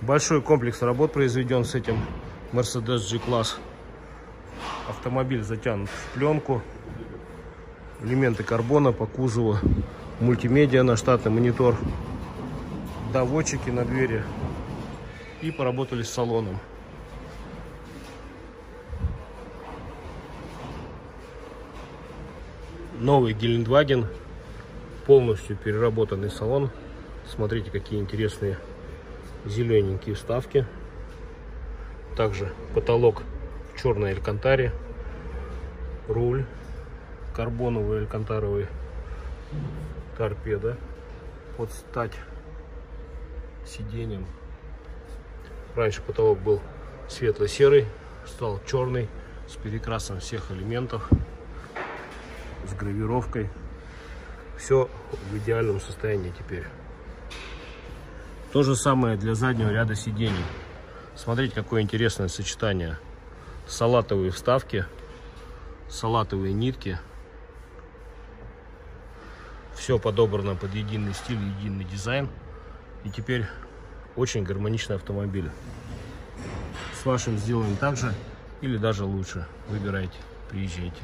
Большой комплекс работ произведен с этим Mercedes G-класс. Автомобиль затянут в пленку. Элементы карбона по кузову. Мультимедиа на штатный монитор. Доводчики на двери. И поработали с салоном. Новый Гелендваген. Полностью переработанный салон. Смотрите, какие интересные зелененькие вставки. Также потолок в черной алькантаре. Руль карбоновый, алькантаровый. Торпеда под стать сиденьем. Раньше потолок был светло-серый, стал черный с перекрасом всех элементов, с гравировкой. Все в идеальном состоянии теперь. То же самое для заднего ряда сидений. Смотрите, какое интересное сочетание. Салатовые вставки, салатовые нитки. Все подобрано под единый стиль, единый дизайн. И теперь очень гармоничный автомобиль. С вашим сделаем так же или даже лучше. Выбирайте, приезжайте.